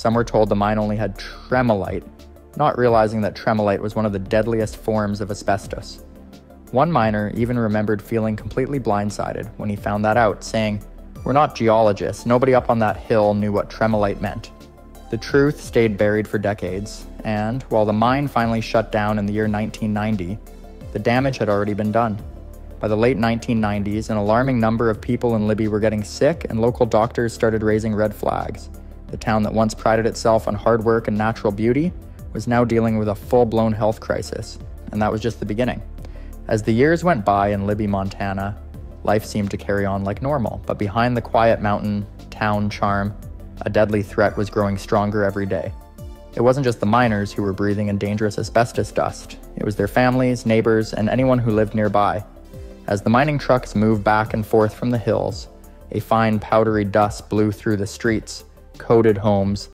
Some were told the mine only had tremolite, not realizing that tremolite was one of the deadliest forms of asbestos. One miner even remembered feeling completely blindsided when he found that out, saying, "We're not geologists, nobody up on that hill knew what tremolite meant." The truth stayed buried for decades, and while the mine finally shut down in the year 1990, the damage had already been done. By the late 1990s, an alarming number of people in Libby were getting sick, and local doctors started raising red flags. The town that once prided itself on hard work and natural beauty was now dealing with a full-blown health crisis, and that was just the beginning. As the years went by in Libby, Montana, life seemed to carry on like normal, but behind the quiet mountain town charm, a deadly threat was growing stronger every day. It wasn't just the miners who were breathing in dangerous asbestos dust. It was their families, neighbors, and anyone who lived nearby. As the mining trucks moved back and forth from the hills, a fine powdery dust blew through the streets, coated homes,